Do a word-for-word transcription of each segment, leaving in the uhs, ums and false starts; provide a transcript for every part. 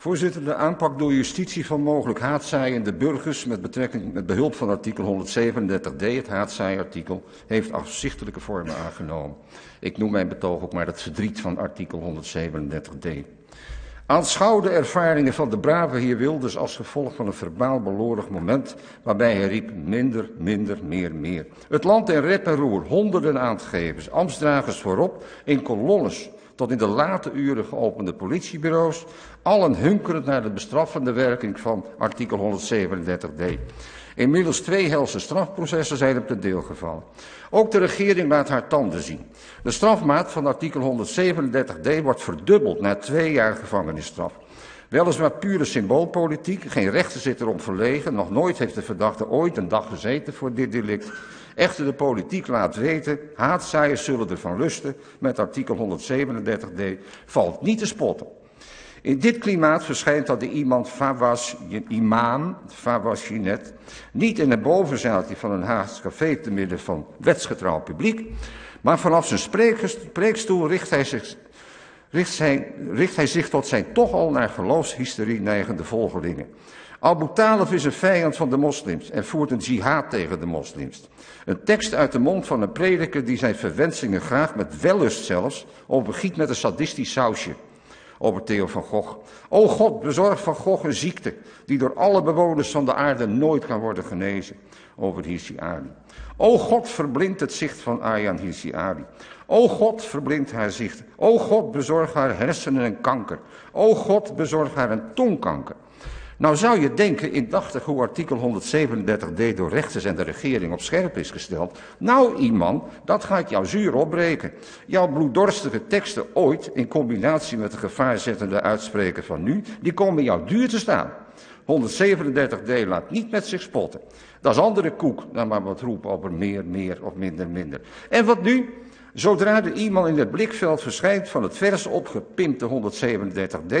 Voorzitter, de aanpak door justitie van mogelijk haatzaaiende burgers met, betrekking, met behulp van artikel honderdzevenendertig d, het haatzaaiartikel, heeft afzichtelijke vormen aangenomen. Ik noem mijn betoog ook maar het verdriet van artikel honderdzevenendertig d. Aanschouw de ervaringen van de brave heer Wilders als gevolg van een verbaal balorig moment waarbij hij riep minder, minder, meer, meer. Het land in rep en roer, honderden aangegevens, ambtsdragers voorop, in kolonnes tot in de late uren geopende politiebureaus, allen hunkerend naar de bestraffende werking van artikel honderdzevenendertig d. Inmiddels twee helse strafprocessen zijn hem ten deel gevallen. Ook de regering laat haar tanden zien. De strafmaat van artikel honderdzevenendertig d wordt verdubbeld naar twee jaar gevangenisstraf. Weliswaar pure symboolpolitiek, geen rechter zit erom verlegen, nog nooit heeft de verdachte ooit een dag gezeten voor dit delict. Echter de politiek laat weten, haatzaaiers zullen ervan lusten, met artikel honderdzevenendertig d valt niet te spotten. In dit klimaat verschijnt dat de iemand Fawaz, imam Fawaz Jneid niet in een bovenzaaltje van een Haags café te midden van wetsgetrouw publiek, maar vanaf zijn spreekstoel richt hij zich... Richt, zijn, richt hij zich tot zijn toch al naar geloofshysterie neigende volgelingen. Abu Talib is een vijand van de moslims en voert een jihad tegen de moslims. Een tekst uit de mond van een prediker die zijn verwensingen graag, met wellust zelfs, overgiet met een sadistisch sausje. Over Theo van Gogh. O God, bezorg van Gogh een ziekte die door alle bewoners van de aarde nooit kan worden genezen. Over Hirsi Ali. O God, verblindt het zicht van Ayaan Hirsi Ali. O God, verblindt haar zicht. O God, bezorg haar hersenen en kanker. O God, bezorg haar een tongkanker. Nou zou je denken, indachtig hoe artikel honderdzevenendertig d door rechters en de regering op scherp is gesteld. Nou iemand, dat gaat jou zuur opbreken. Jouw bloeddorstige teksten ooit, in combinatie met de gevaarzettende uitspreken van nu, die komen jou duur te staan. honderdzevenendertig d laat niet met zich spotten. Dat is andere koek dan maar wat roepen over meer, meer of minder, minder. En wat nu? Zodra er iemand in het blikveld verschijnt van het vers opgepimpte honderdzevenendertig d,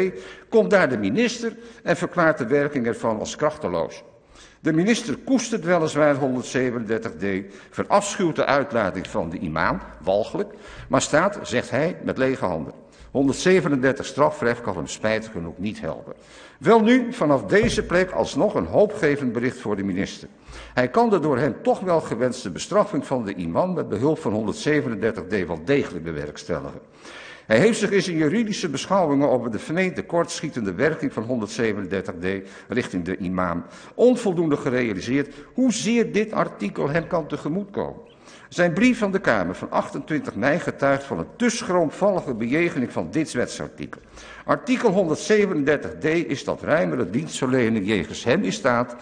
komt daar de minister en verklaart de werking ervan als krachteloos. De minister koestert weliswaar honderdzevenendertig d, verafschuwt de uitlating van de imam, walgelijk, maar staat, zegt hij, met lege handen. honderdzevenendertig strafref kan hem spijtig genoeg niet helpen. Welnu, vanaf deze plek alsnog een hoopgevend bericht voor de minister. Hij kan de door hem toch wel gewenste bestraffing van de imam met behulp van honderdzevenendertig d wel degelijk bewerkstelligen. Hij heeft zich in zijn juridische beschouwingen over de vermeende kortschietende werking van honderdzevenendertig d richting de imam onvoldoende gerealiseerd hoezeer dit artikel hem kan tegemoetkomen. Zijn brief van de Kamer van achtentwintig mei getuigt van een te schroomvallige bejegening van dit wetsartikel. Artikel honderdzevenendertig d is dat ruimere dienstverlening jegens hem in staat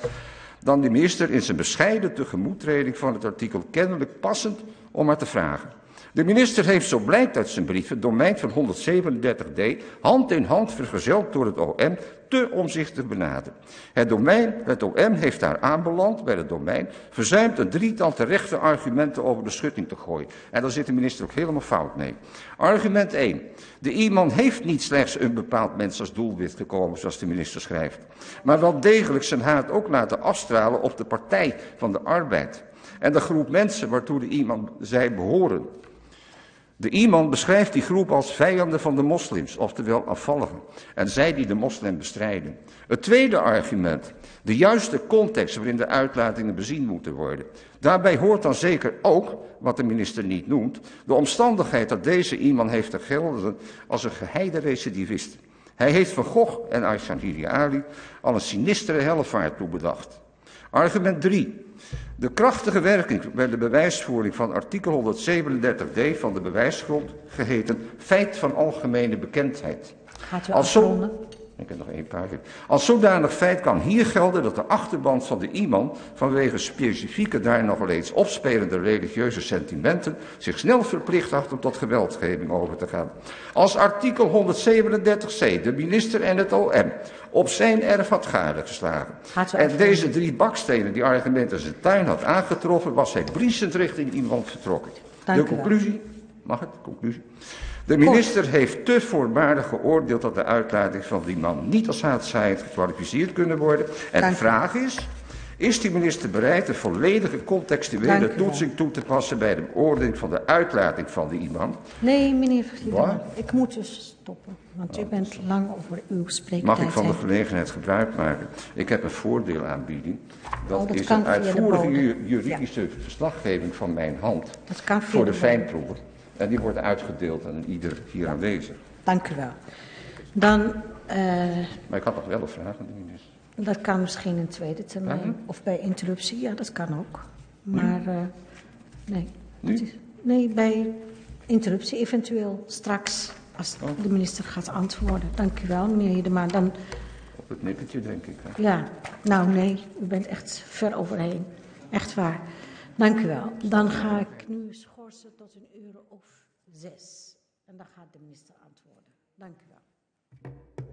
dan de minister in zijn bescheiden tegemoettreding van het artikel kennelijk passend om maar te vragen. De minister heeft, zo blijkt uit zijn brief, het domein van honderdzevenendertig d hand in hand vergezeld door het O M te omzichtig benaderd. Het, domein, het O M heeft daar aanbeland bij het domein, verzuimd een drietal terechte argumenten over de schutting te gooien. En daar zit de minister ook helemaal fout mee. Argument één. De iemand heeft niet slechts een bepaald mens als doelwit gekomen, zoals de minister schrijft, maar wel degelijk zijn haat ook laten afstralen op de Partij van de Arbeid en de groep mensen waartoe de iemand zij behoren. De iemand beschrijft die groep als vijanden van de moslims, oftewel afvalligen, en zij die de moslim bestrijden. Het tweede argument, de juiste context waarin de uitlatingen bezien moeten worden. Daarbij hoort dan zeker ook, wat de minister niet noemt, de omstandigheid dat deze iemand heeft te gelden als een geheide recidivist. Hij heeft Van Gogh en Ayaan Hirsi Ali al een sinistere hellevaart toebedacht. Argument drie. De krachtige werking bij de bewijsvoering van artikel honderdzevenendertig d van de bewijsgrond, geheten feit van algemene bekendheid. Gaat u afronden? Ik heb nog één pagina. Als zodanig feit kan hier gelden dat de achterband van de iemand vanwege specifieke, daar nog eens opspelende religieuze sentimenten zich snel verplicht acht om tot geweldgeving over te gaan. Als artikel honderdzevenendertig c de minister en het O M op zijn erf had gadegeslagen en deze drie bakstenen die argumenten zijn tuin had aangetroffen, was hij briesend richting iemand vertrokken. Dank de conclusie, mag het, conclusie. De minister heeft te voorbaardig geoordeeld dat de uitlatingen van die man niet als haatzaaiend gekwalificeerd kunnen worden. En de vraag is, Is die minister bereid de volledige contextuele toetsing toe te passen bij de beoordeling van de uitlating van die iemand? Nee, meneer Hiddema, ik moet dus stoppen, want oh, u bent lang over uw spreektijd. Mag ik van de gelegenheid gebruik maken? Ik heb een voordeelaanbieding. Dat, oh, dat is een uitvoerige juridische ja. verslaggeving van mijn hand dat kan voor de fijnproever. En die wordt uitgedeeld aan ieder hier aanwezig. Dank u wel. Dan, uh, maar ik had nog wel een vraag aan de minister. Dat kan misschien in tweede termijn. Aha. Of bij interruptie, ja, dat kan ook. Maar, uh, nee. Is, nee, bij interruptie eventueel straks, als oh. de minister gaat antwoorden. Dank u wel, meneer Hiddema. Dan, op het nippertje, denk ik. Hè? Ja, nou nee, u bent echt ver overheen. Echt waar. Dank u wel. Dan ga ik nu schorsen tot een uur of zes. En dan gaat de minister antwoorden. Dank u wel.